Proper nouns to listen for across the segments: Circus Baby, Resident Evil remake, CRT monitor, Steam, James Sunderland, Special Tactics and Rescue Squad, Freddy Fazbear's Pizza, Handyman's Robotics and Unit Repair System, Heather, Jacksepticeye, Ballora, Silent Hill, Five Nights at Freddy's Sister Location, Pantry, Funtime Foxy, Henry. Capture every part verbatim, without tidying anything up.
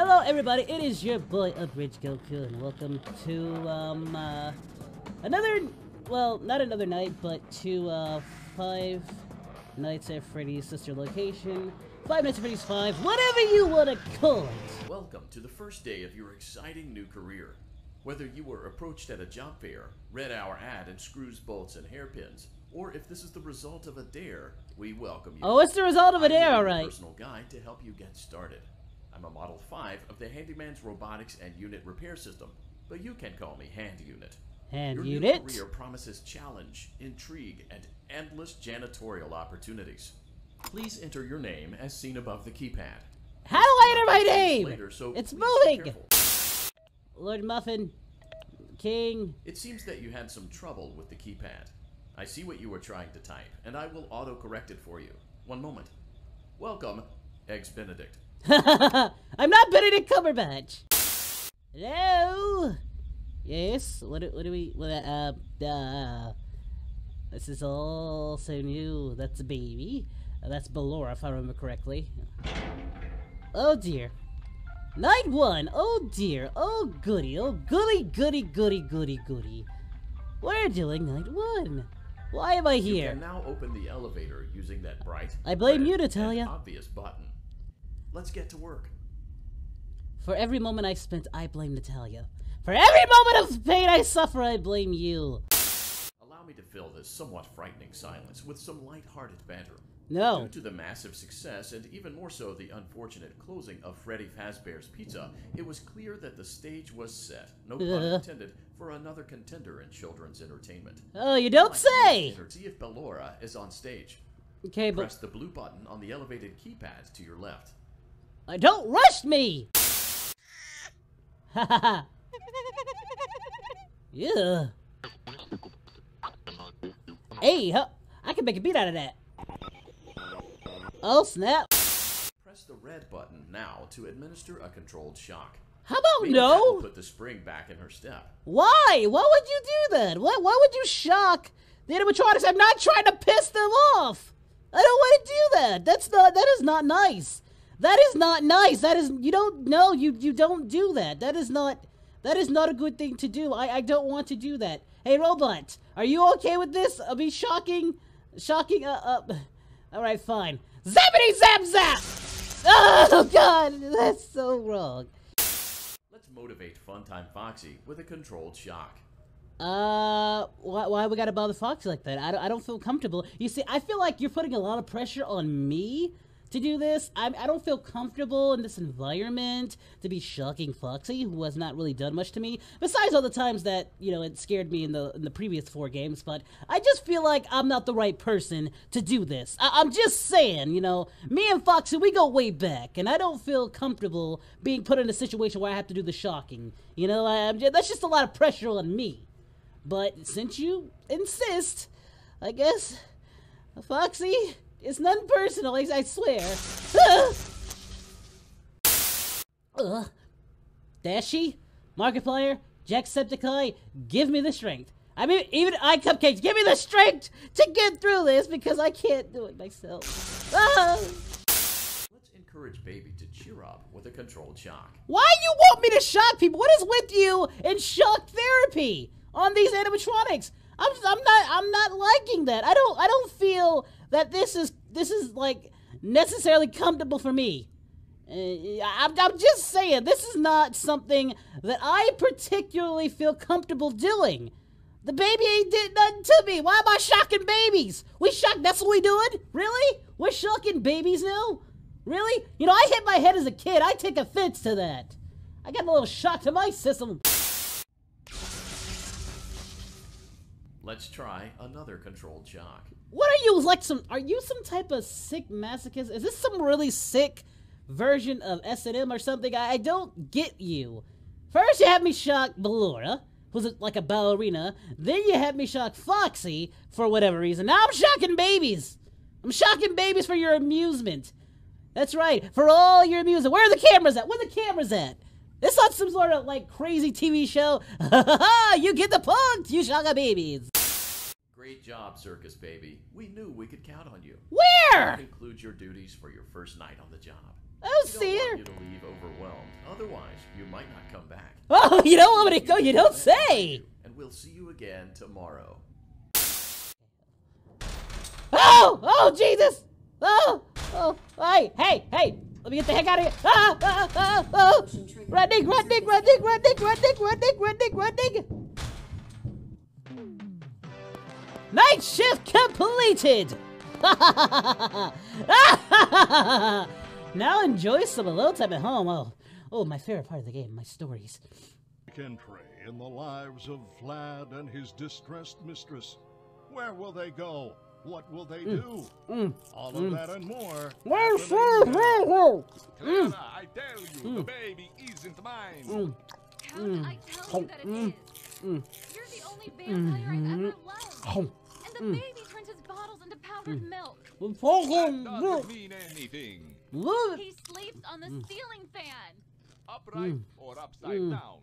Hello everybody, it is your boy Abridged Goku, and welcome to, um, uh, another, well, not another night, but to, uh, Five Nights at Freddy's Sister Location, Five Nights at Freddy's Five, whatever you want to call it. Welcome to the first day of your exciting new career. Whether you were approached at a job fair, read our ad and screws, bolts, and hairpins, or if this is the result of a dare, we welcome you. Oh, it's the result of a dare, all right. Personal guide to help you get started. I'm a Model five of the Handyman's Robotics and Unit Repair System, but you can call me Hand Unit. Hand Your Unit? Your career promises challenge, intrigue, and endless janitorial opportunities. Please enter your name as seen above the keypad. How do I enter my name? Later, so it's moving! Lord Muffin, King... It seems that you had some trouble with the keypad. I see what you were trying to type, and I will auto-correct it for you. One moment. Welcome, Eggs Benedict. I'm not Benedict Cumberbatch. Hello. Yes. What? What do we? What? Uh, uh. This is all so new. That's a baby. Uh, that's Ballora, if I remember correctly. Oh dear. Night one. Oh dear. Oh goody. Oh goody. Goody. Goody. Goody. Goody. We're doing night one. Why am I here? You can now open the elevator using that bright. I blame you, Natalia. Obvious button. Let's get to work. For every moment I've spent, I blame Natalia. For every moment of pain I suffer, I blame you. Allow me to fill this somewhat frightening silence with some light-hearted banter. No. Due to the massive success, and even more so the unfortunate closing of Freddy Fazbear's Pizza, it was clear that the stage was set, no pun intended, for another contender in children's entertainment. Oh, you don't say! See if Ballora is on stage. Okay, but... Press the blue button on the elevated keypad to your left. Uh, don't rush me! Hahaha. Yeah. Hey, huh? I can make a beat out of that. Oh, snap. Press the red button now to administer a controlled shock. How about Maybe no? Put the spring back in her step. Why? Why would you do that? Why, why would you shock the animatronics? I'm not trying to piss them off. I don't want to do that. That's not, that is not nice. That is not nice. That is, you don't, no, you, you don't do that. That is not, that is not a good thing to do. I, I don't want to do that. Hey, Robot, are you okay with this? I'll be shocking, shocking, uh, uh, all right, fine. Zappity zap zap! Oh, God, that's so wrong. Let's motivate Funtime Foxy with a controlled shock. Uh, why, why we gotta bother Foxy like that? I don't, I don't feel comfortable. You see, I feel like you're putting a lot of pressure on me to do this. I, I don't feel comfortable in this environment to be shocking Foxy, who has not really done much to me. Besides all the times that, you know, it scared me in the in the previous four games, but I just feel like I'm not the right person to do this. I, I'm just saying, you know, me and Foxy, we go way back, and I don't feel comfortable being put in a situation where I have to do the shocking. You know, I, I'm just, that's just a lot of pressure on me. But since you insist, I guess, Foxy... It's nothing personal, I swear. uh, Dashy, Markiplier, Jacksepticeye, give me the strength. I mean, even I Cupcakes, give me the strength to get through this because I can't do it myself. Ah! Let's encourage Baby to cheer up with a controlled shock. Why you want me to shock people? What is with you in shock therapy on these animatronics? I'm I'm not I'm not liking that. I don't I don't feel that this is this is like necessarily comfortable for me. Uh, I, I'm just saying this is not something that I particularly feel comfortable doing. The baby ain't did nothing to me. Why am I shocking babies? We shock. That's what we doing? Really? We're shocking babies now? Really? You know, I hit my head as a kid. I take offense to that. I got a little shock to my system. Let's try another controlled shock. What are you, like some, are you some type of sick masochist? Is this some really sick version of S and M or something? I, I don't get you. First you have me shock Ballora, who's a, like a ballerina. Then you have me shock Foxy for whatever reason. Now I'm shocking babies. I'm shocking babies for your amusement. That's right, for all your amusement. Where are the cameras at? Where are the cameras at? It's not some sort of, like, crazy T V show. Ha ha ha! You get the point, you shock babies. Great job, Circus Baby. We knew we could count on you. Where? That concludes your duties for your first night on the job. Oh, see her. You don't want you to leave overwhelmed. Otherwise, you might not come back. Oh, you don't want me to go? You don't say. And we'll see you again tomorrow. Oh! Oh, Jesus! Oh! Oh! Hey! Hey! Hey! Let me get the heck out of here! Ah! Ah! Ah! Oh! Run, dig! Run, dig! Run, dig! Run, dig! Run, dig! Run, dig! Run, dig! Run, dig! Night shift completed! Now enjoy some alone time at home. Oh, oh, my favorite part of the game, my stories. Entry in the lives of Vlad and his distressed mistress. Where will they go? What will they do? Mm. Mm. All of mm. that and more. Well, sure, well, well. Clara, mm. I tell you, mm. the baby isn't mine. Mm. How did I tell you that it mm. is? Mm. You're the only vampire mm. I've ever loved. Mm. And the baby turns his bottles into powdered mm. milk. That doesn't mean anything. He sleeps on the mm. ceiling fan. Upright mm. or upside mm. down.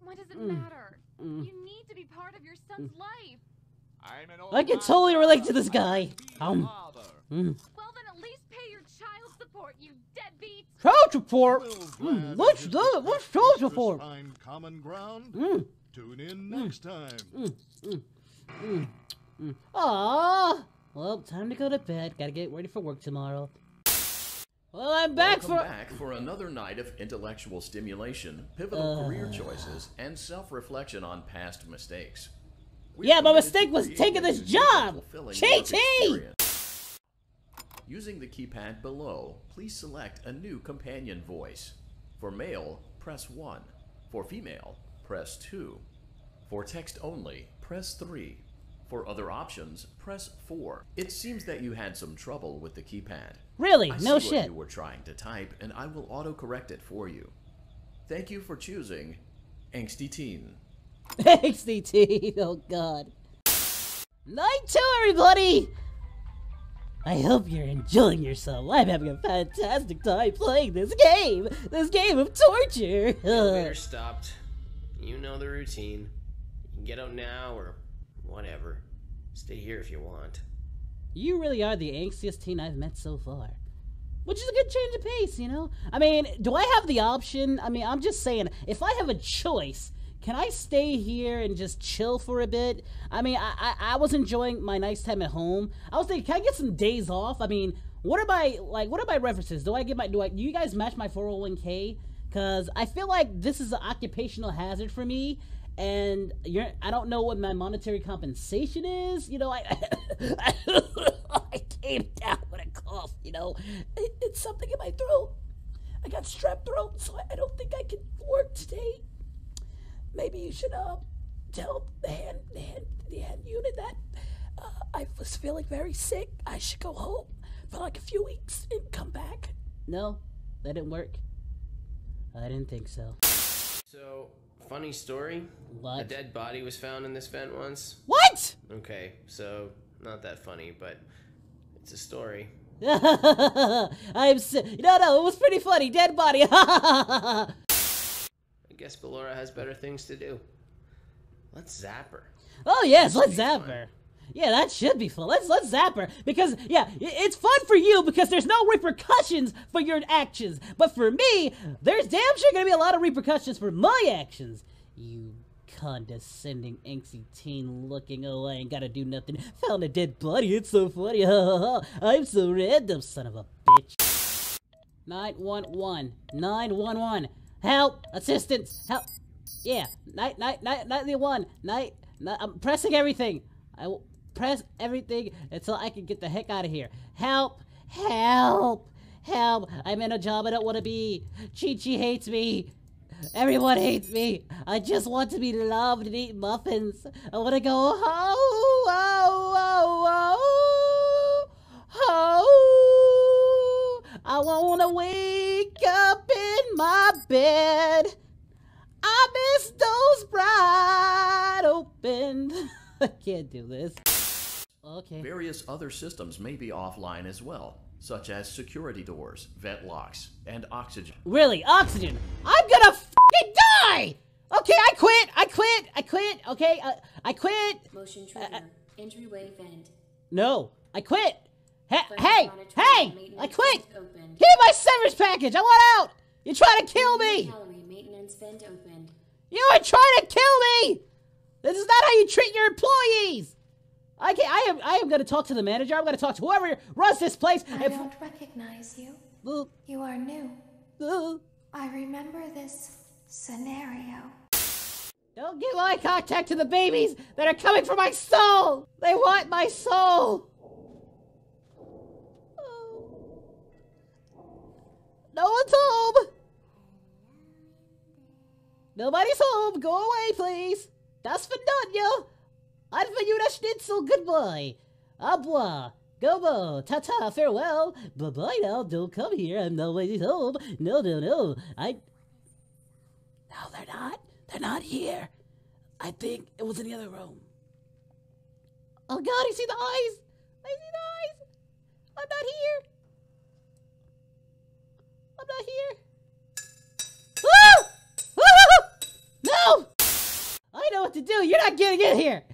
What does it mm. matter? Mm. You need to be part of your son's mm. life. I can totally relate to this guy. Um. Mm. Well, then at least pay your child support, you deadbeat. Child support? Mm. What's that? What's child support? Find common ground. Mm. Tune in mm. next time. Mm. Mm. Mm. Mm. Aww. Well, time to go to bed. Gotta get ready for work tomorrow. Well, I'm back Welcome for back for another night of intellectual stimulation, pivotal uh... career choices, and self-reflection on past mistakes. We're yeah, my mistake was taking this job! Cheating! Using the keypad below, please select a new companion voice. For male, press one. For female, press two. For text only, press three. For other options, press four. It seems that you had some trouble with the keypad. Really? I no see shit. What you were trying to type, and I will auto-correct it for you. Thank you for choosing Angsty Teen. X D T, oh god. Night two, everybody! I hope you're enjoying yourself. I'm having a fantastic time playing this game! This game of torture! The elevator stopped. You know the routine. You can get out now or whatever. Stay here if you want. You really are the angstiest teen I've met so far. Which is a good change of pace, you know? I mean, do I have the option? I mean, I'm just saying, if I have a choice, can I stay here and just chill for a bit? I mean, I, I I was enjoying my nice time at home. I was thinking, can I get some days off? I mean, what are my like? What are my references? Do I get my do I? Do you guys match my four oh one K? Cause I feel like this is an occupational hazard for me, and you're I don't know what my monetary compensation is. You know, I I, I came down with a cough. You know, it, it's something in my throat. I got strep throat, so I, I don't think I can work today. Maybe you should uh, tell the hand, the hand, the hand unit that uh, I was feeling very sick. I should go home for like a few weeks and come back. No, that didn't work. I didn't think so. So, funny story. What? A dead body was found in this vent once. What? Okay, so not that funny, but it's a story. I'm si no, no, it was pretty funny. Dead body. Guess Ballora has better things to do. Let's zap her. Oh yes, let's zap fun. her. Yeah, that should be fun. Let's let's zap her because yeah, it's fun for you because there's no repercussions for your actions. But for me, there's damn sure gonna be a lot of repercussions for my actions. You condescending, angsty teen looking away and gotta do nothing. Found a dead body. It's so funny. I'm so random, son of a bitch. Nine one one. Nine one one. Help! Assistance! Help! Yeah, night, night, night, nightly one, night, night. I'm pressing everything. I will press everything until I can get the heck out of here. Help! Help! Help! I'm in a job I don't want to be. Chi-Chi hates me. Everyone hates me. I just want to be loved and eat muffins. I want to go. Oh, oh, oh, oh, oh. I want to wake up in my bed. I miss those bright open. I can't do this. Okay. Various other systems may be offline as well, such as security doors, vent locks, and oxygen. Really? Oxygen? I'm gonna f***ing die! Okay, I quit! I quit! I quit! Okay, uh, I quit! Motion trigger. Uh, Entryway vent. No, I quit! Hey, hey, hey! I quit! Here's my severance package! I want out! You're trying to kill me! You are trying to kill me! This is not how you treat your employees! I can't, I am, I am going to talk to the manager. I'm going to talk to whoever runs this place. I don't recognize you. Uh, you are new. Uh, I remember this scenario. Don't give eye contact to the babies that are coming for my soul! They want my soul! Oh. No one's home! Nobody's home! Go away, please! Das Verdonio! Ein verjüder Schnitzel, good boy! Abwa! Gobo! Ta-ta! Farewell! Bye-bye now! Don't come here! I'm nobody's home! No, no, no! I... No, they're not! They're not here. I think it was in the other room. Oh God, I see the eyes. I see the eyes. I'm not here. I'm not here. Woo! Woo! No! I know what to do. You're not getting in here.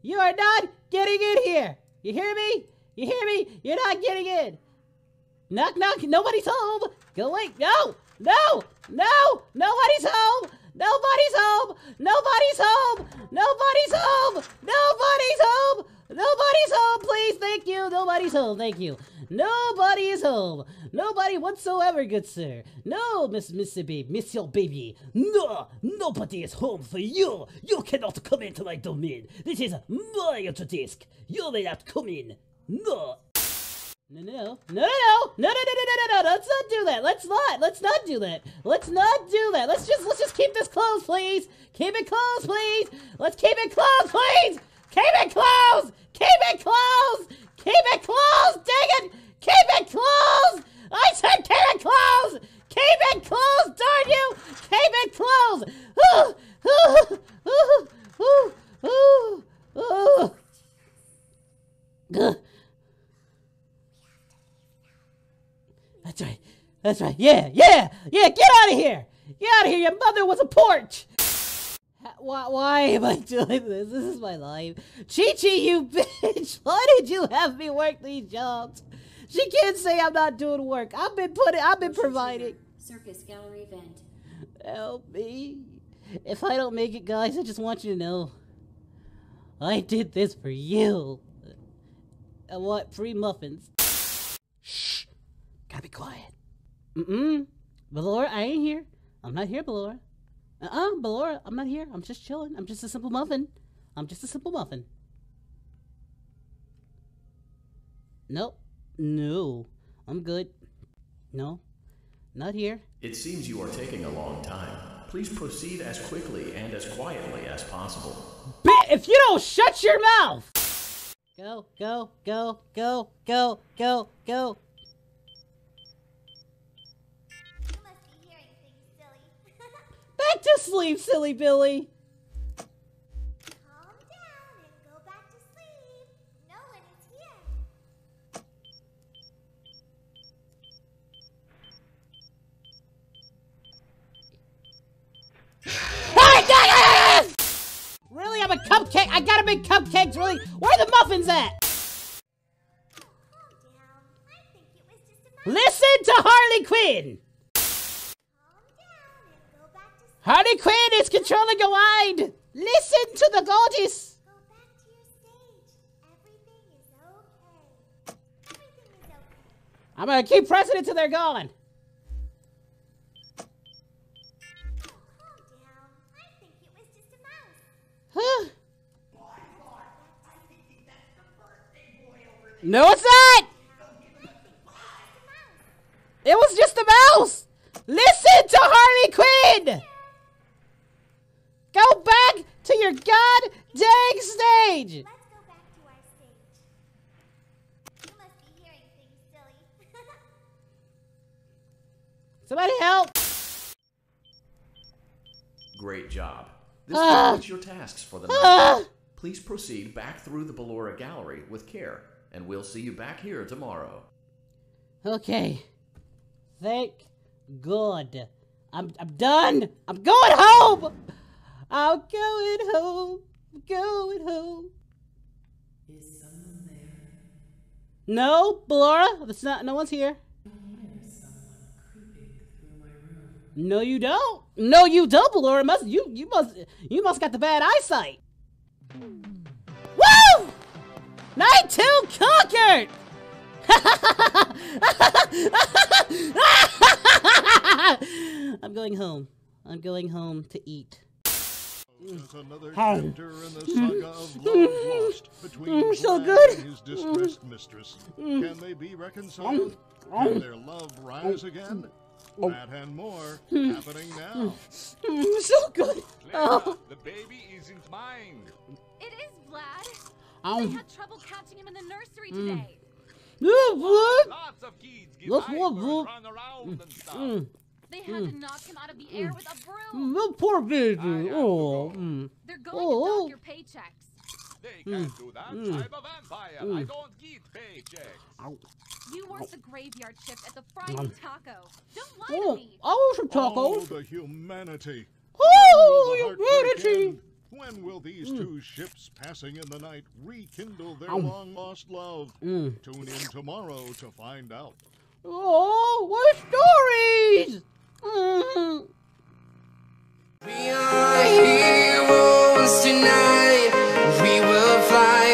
You are not getting in here. You hear me? You hear me? You're not getting in. Knock, knock. Nobody's home. Go away. No! No! No! Nobody's home! Nobody's home! Nobody's home! Nobody's home! Nobody's home! Nobody's home! Please, thank you! Nobody's home, thank you. Nobody is home. Nobody whatsoever, good sir. No, Miss Missy Baby, Miss Your Baby. No, nobody is home for you. You cannot come into my domain. This is my desk. You may not come in. No. No, no, no, no, no, no, no, no, no, no, no, no, let's not do that. Let's not, let's not do that. Let's not do that. Let's just, let's just keep this closed, please. Keep it closed, please. Let's keep it closed, please. Keep it closed. Keep it closed. Keep it closed. Dang it. Keep it closed. I said keep it closed. Keep it closed, darn you. Keep it closed. Ooh, ooh, ooh, ooh, ooh, ooh. That's right. That's right. Yeah, yeah, yeah. Get out of here. Get out of here. Your mother was a porch. Why, why am I doing this? This is my life. Chi-Chi, you bitch. Why did you have me work these jobs? She can't say I'm not doing work. I've been putting, I've been providing. Circus gallery event. Help me. If I don't make it, guys, I just want you to know. I did this for you. I want free muffins. Shh. Gotta be quiet. Mm-mm. Ballora, I ain't here. I'm not here, Ballora. Uh-uh, Ballora, I'm not here. I'm just chilling. I'm just a simple muffin. I'm just a simple muffin. Nope. No. I'm good. No. Not here. It seems you are taking a long time. Please proceed as quickly and as quietly as possible. Bit, if you don't shut your mouth! Go, go, go, go, go, go, go. Back to sleep, silly Billy. Calm down and go back to sleep. No one is here. Really, I'm a cupcake. I gotta make cupcakes. Really, where are the muffins at? Oh, calm down. I think it was just a muffin. Listen to Harley Quinn. Harley Quinn is controlling your mind! Listen to the goddess! Go back to your stage. Everything is okay. Everything is okay. I'm gonna keep pressing it till they're gone. Oh, calm down. I think it was just a mouse. Huh? Boy, boy, I think that's the birthday boy over there. No, it's not! It was just a mouse! Listen to Harley Quinn! Go back to your god dang stage! Let's go back to our stage. You must be hearing things, silly. Somebody help! Great job. This uh, completes your tasks for the night. Uh, Please proceed back through the Ballora Gallery with care, and we'll see you back here tomorrow. Okay. Thank God. I'm, I'm done! I'm going home! I'm going home, I'm going home. Is someone there? No, Ballora, that's not. No one's here. No, you don't. No, you don't, Ballora. Must you? You must. You must got the bad eyesight. Woo! Night two conquered. I'm going home. I'm going home to eat. There's another chapter in the saga of love lost between mm, so good. and his distressed mm. mistress. Mm. Can they be reconciled? Mm. Can their love rise again? Oh. That and more mm. happening now. Mm, so good. Clara, oh. The baby isn't mine. It is Vlad. Um. They had trouble catching him in the nursery mm. today. Lots, Lots of kids get Lots more, run around mm. and stuff. Mm. They had mm. to knock him out of the air mm. with a broom. The poor baby. Oh. Mm. They're going oh. to dock your paychecks. They can't mm. do that. Mm. I'm a vampire. Mm. I don't get paychecks. Ow. You worked the graveyard shift at the Friday mm. taco. Don't lie oh. to me. I want some tacos. Oh, the humanity. Oh, the humanity. When will these mm. two ships passing in the night rekindle their Ow. long lost love? Mm. Tune in tomorrow to find out. Oh, what stories? Mm-hmm. We are heroes tonight. We will fly.